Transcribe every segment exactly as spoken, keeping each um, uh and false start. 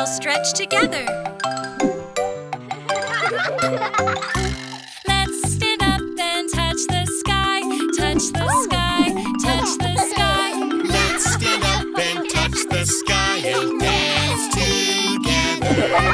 all stretch together. Let's stand up and touch the sky, touch the sky, touch the sky. Let's stand up and touch the sky and dance together.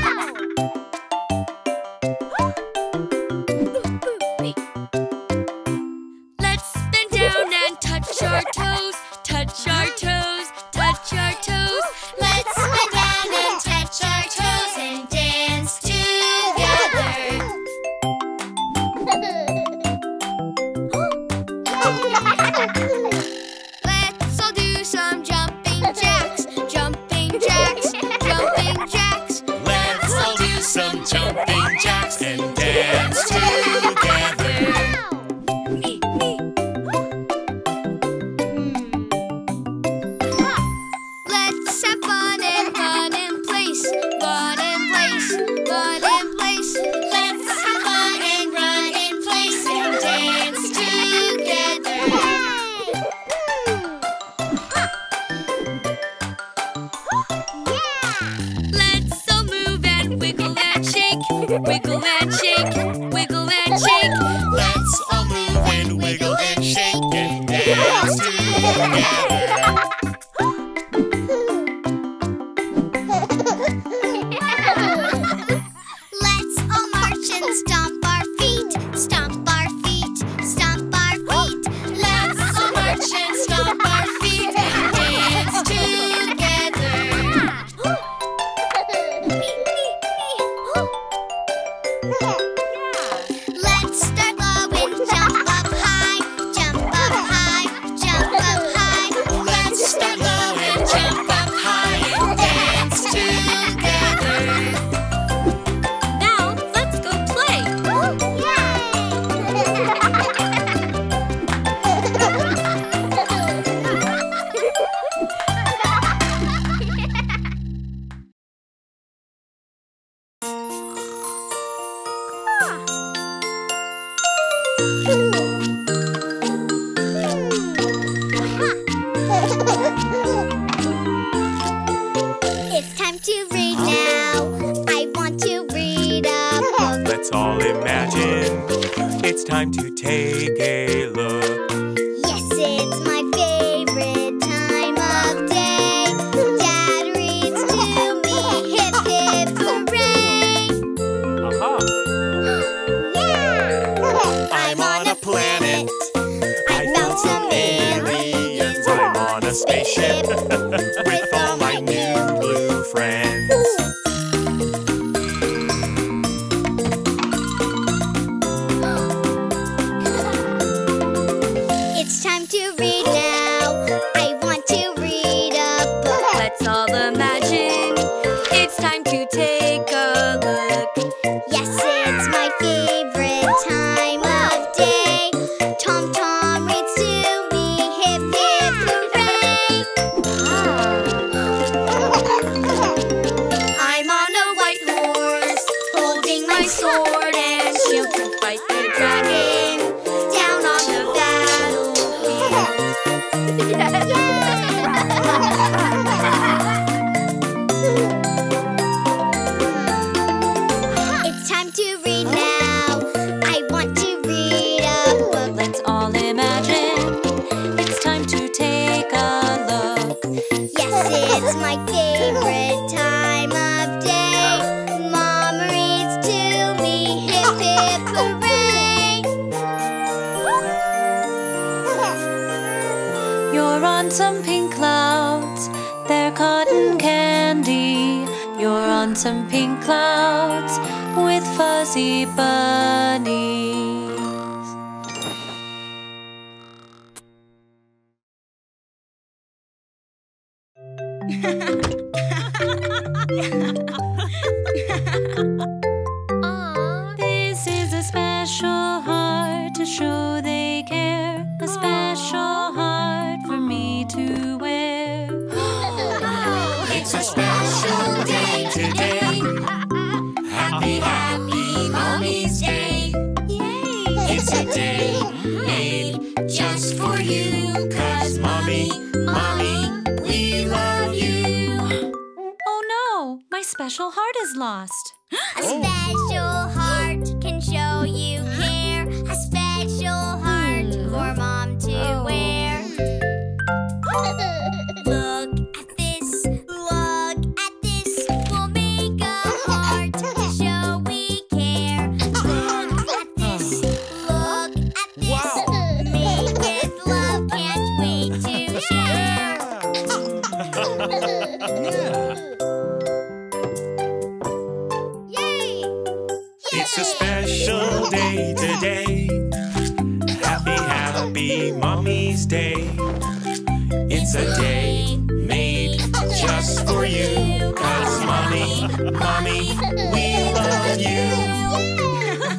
special heart is lost. A oh. special heart can show you care. A special heart for Mom to oh. wear. Look at this, look at this. We'll make a heart to show we care. Look at this, look at this. Wow. Made with love, can't wait to share. Yeah. It's a special day today. Happy, happy Mommy's Day. It's a day made just for you. 'Cause Mommy, Mommy, we love you. Roll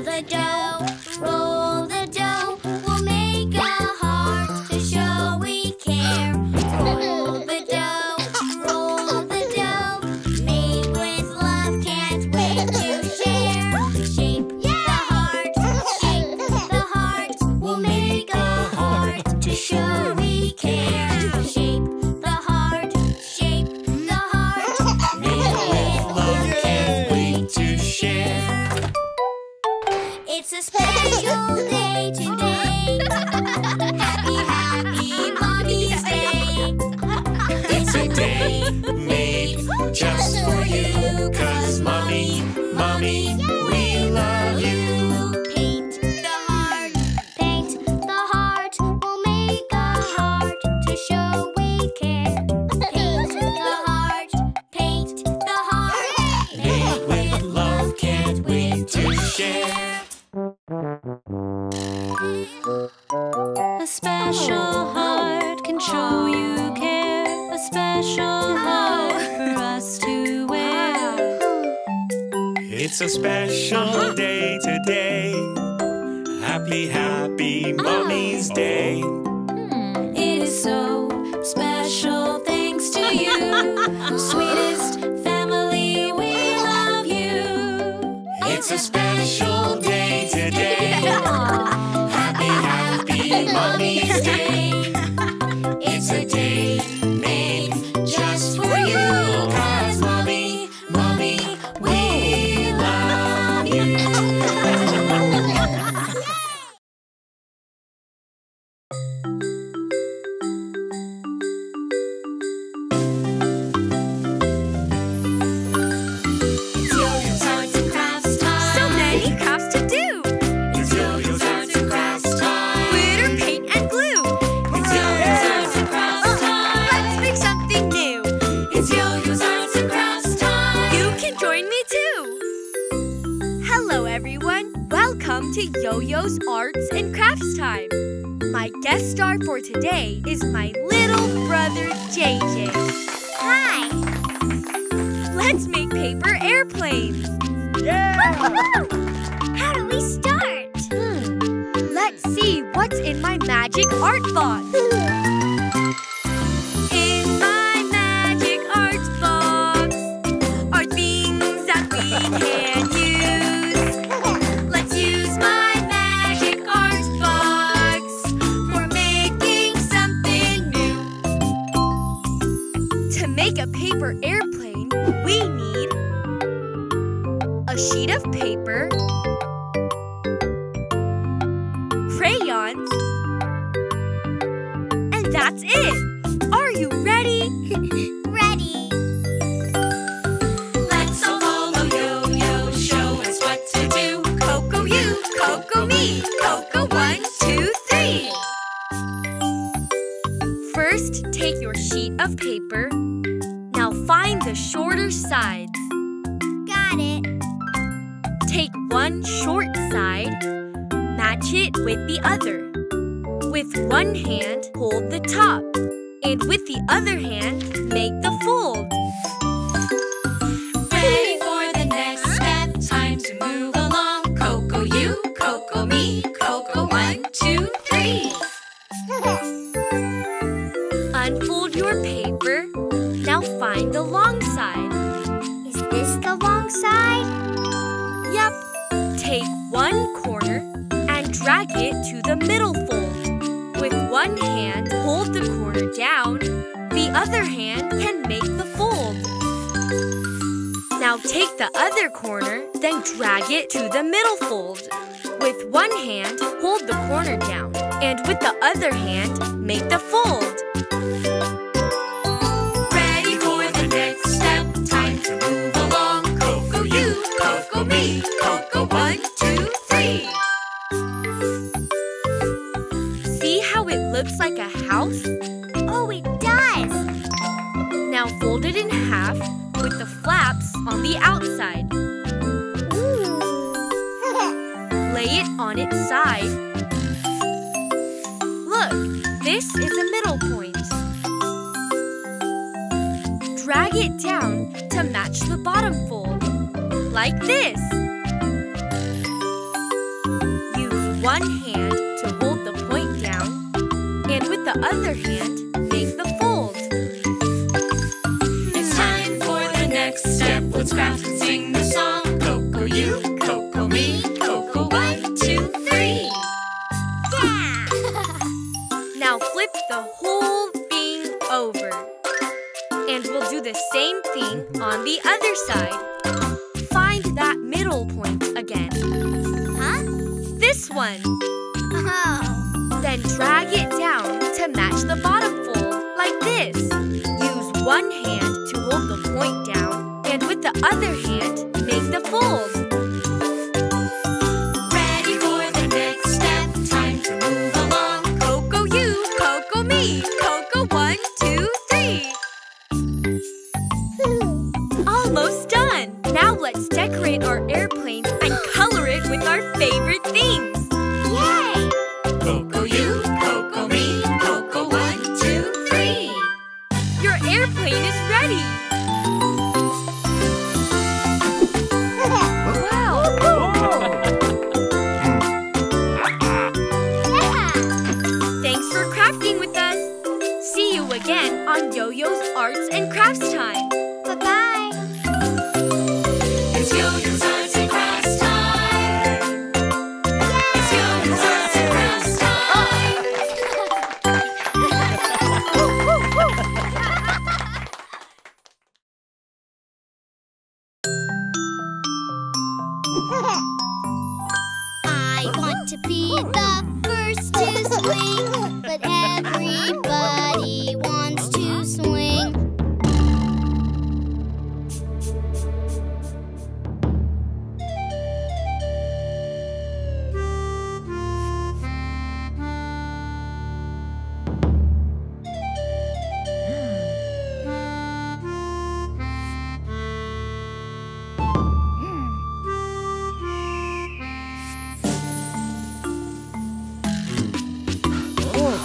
the dough, roll the dough. We'll make a heart to show we care. Roll the dough, roll the dough. Made with love, can't wait to share. Shape the heart, shape the heart. We'll make a heart to show we care. Shape the heart, shape the heart. Made with love, can't wait to share. It's a special day today. Happy, happy Mommy's Day. It's a day made just for you. 'Cause Mommy, Mommy, we love you. Paint the heart, paint the heart. We'll make a heart to show we care. Paint the heart, paint the heart. Made with love, can't wait to share. A special heart can show you care. A special heart for us to wear. It's a special day today. Happy, happy Mommy's Day. It is so special thanks to you. Sweetest family, we love you. It's a special day today. Mommy's Day. It's a day made just for you. 'Cause Mommy, Mommy, we love you. Yo-yo arts and crafts time. So many crafts to do. It's yo-yo arts and crafts time. Welcome to Yo-Yo's Arts and Crafts Time. My guest star for today is my little brother, J J. Hi! Let's make paper airplanes. Yeah! How do we start? Hmm. Let's see what's in my magic art box. In my magic art box are things that we can use. For airplane, we need a sheet of paper, crayons, and that's it! Are you ready? Ready! Let's all follow Yo-Yo, show us what to do. Coco you, Coco me, Coco one, two, three! First, take your sheet of paper. Now find the shorter sides. Got it. Take one short side, match it with the other. With one hand, hold the top, and with the other hand, make the fold. Ready for the next step, time to move along. Coco you, Coco me, Coco one, two, three. Unfold your paper. Now find the long side. Is this the long side? Yep. Take one corner and drag it to the middle fold. With one hand, hold the corner down. The other hand can make the fold. Now take the other corner, then drag it to the middle fold. With one hand, hold the corner down, and with the other hand, make the fold. Ready for the next step, time to move along. Coco you, Coco me, Coco one, two, three. See how it looks like a house? Oh, it does! Now fold it in half with the flaps on the outside. Lay it on its side. Look, this is a middle point. Drag it down to match the bottom fold, like this. Use one hand to hold the point down, and with the other hand, make the fold. It's time for the next step. Let's craft and sing the song. Coco you, Coco me, Coco one, two, three. Yeah! Now flip the whole thing over. And we'll do the same thing on the other side. Find that middle point again. Huh? This one. Oh. Then drag it down to match the bottom fold, like this. Use one hand to hold the point down, and with the other hand, make the fold.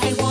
I want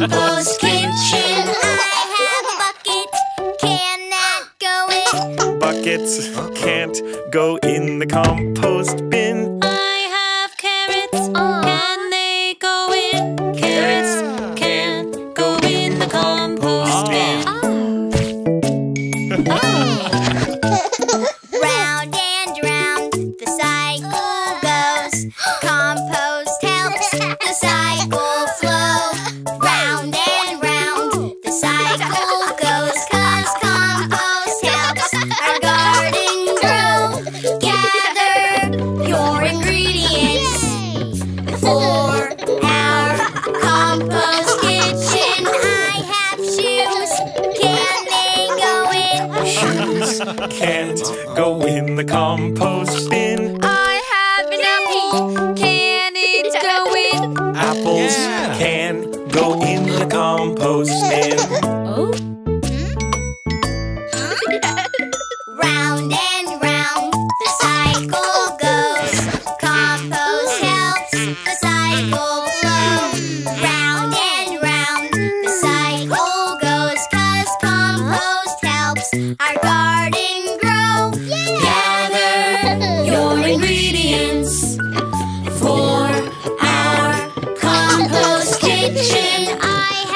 Dimpo's kitchen. I have bucket, cannot go in. Buckets can't go in the compost bin. I have carrots, oh, can they go in? Carrots can't go in the compost bin. Oh. Oh. Round and round the cycle goes. Compost helps the cycle flow. Round and round the cycle goes, 'cause compost helps our garden grow. Gather your ingredients for our compost kitchen. I have shoes, can they go in? Shoes can't go in the compost bin. Apples yeah. can go in the compost bin. Oh. Round and round the cycle goes. Compost helps the cycle flow. Round and round the cycle goes, 'cause compost helps our garden grow. Yeah. Gather your ingredients for kitchen. I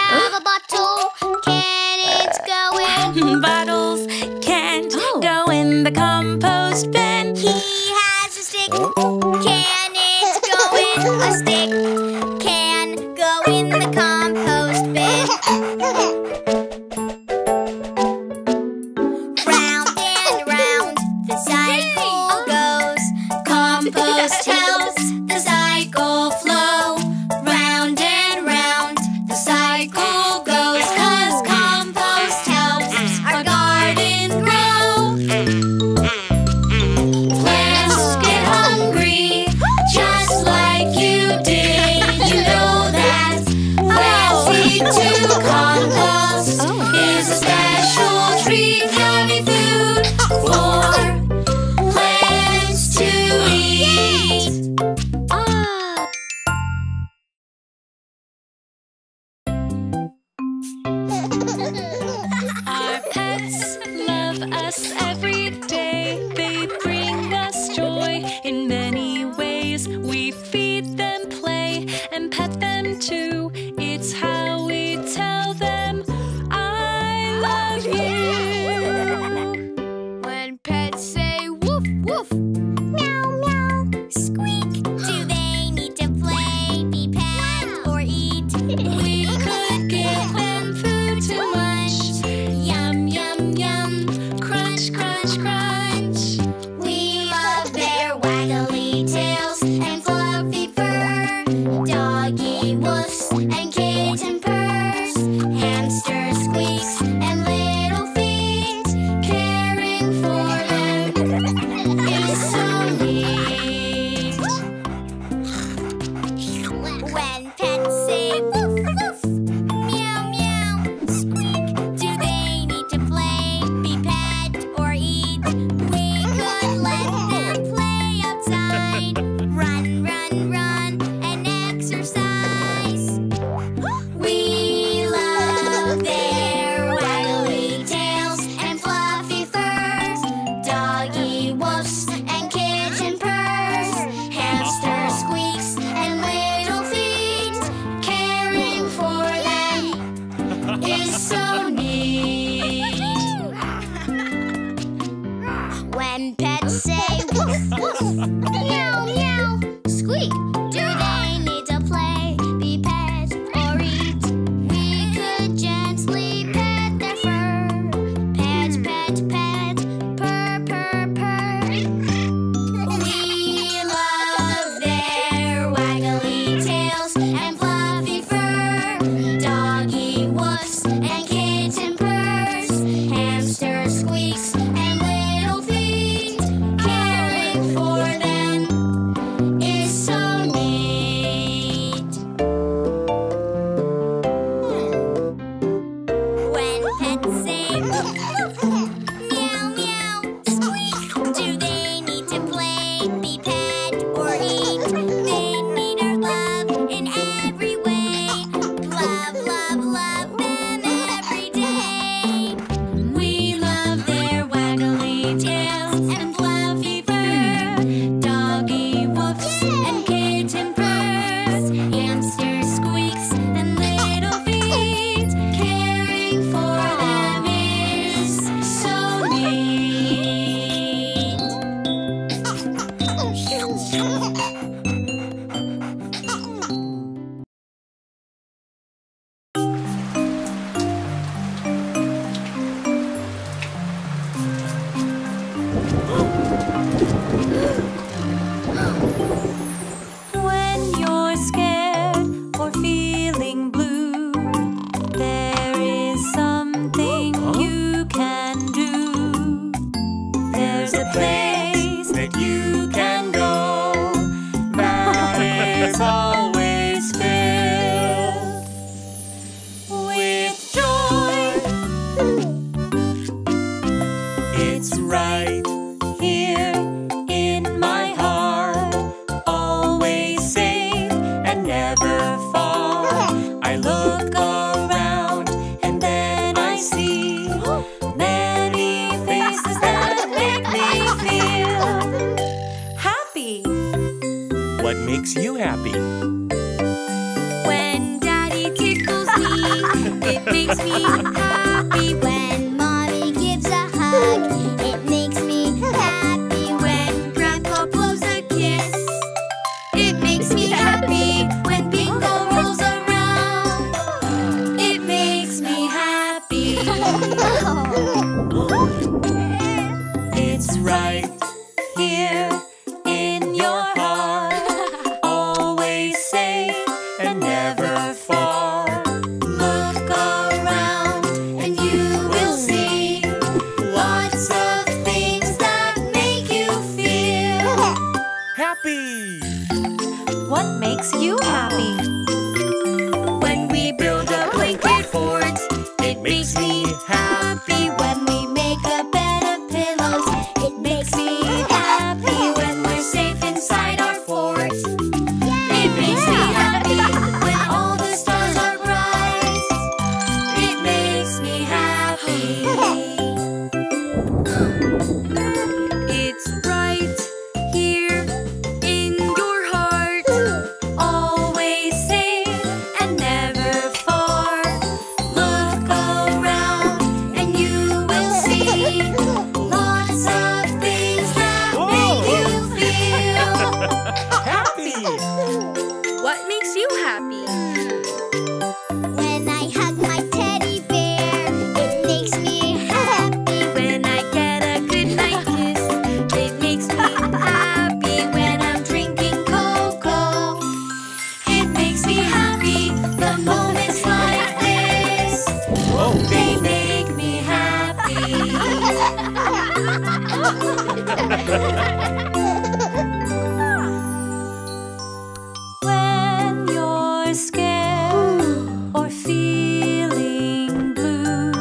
have a bottle, can it go in? Bottles can't oh. go in the compost bin. He has a stick, can it go in? A stick can go in the compost bin. Round and round the cycle goes. Compost helps the cycle flow. Our pets love us every day. They bring us joy in many ways. We feed them, play, and pet them too. It's how we tell them I love you. When pets say woof woof, meow meow, squeak, do they need to play, be pet, or eat? We could give them meow, meow, squeak. Do they need to play, be pet, or eat? We could gently pet their fur. Pet, pet, pet, purr, purr, purr. We love their waggly tails and fluffy fur. Doggy woofs and kitten purrs. Hamster squeaks and little feet. For them waterfall. I look around and then I see many faces that make me feel happy. What makes you happy? When Daddy tickles me, it makes me happy. When Mommy gives a hug, it makes me happy. When Grandpa blows a kiss, it makes me happy. When Bingo rolls around, it makes me happy. It's right here in your heart. Always safe and never far. Look around and you will see lots of things that make you feel happy. What makes you happy? When we build a blanket fort, it makes me happy. When we make a bed of pillows, it makes me happy. When we're safe inside our fort, it makes me happy. When all the stars are bright, it makes me happy. It's right here in your heart. Always safe and never far. Look around and you will see lots of things that make you feel happy. What makes you happy? When I hug my teddy bear, it makes me happy. When I get a good night kiss, it makes me happy. When I'm drinking cocoa, it makes me happy. The moments like this, they make me happy. When you're scared or feeling blue,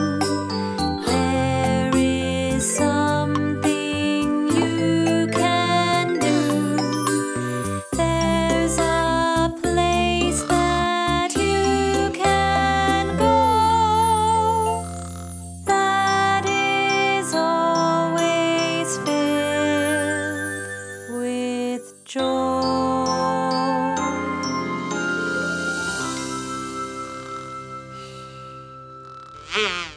there is something you can do. There's a place that you can go that is always filled with joy. Yeah.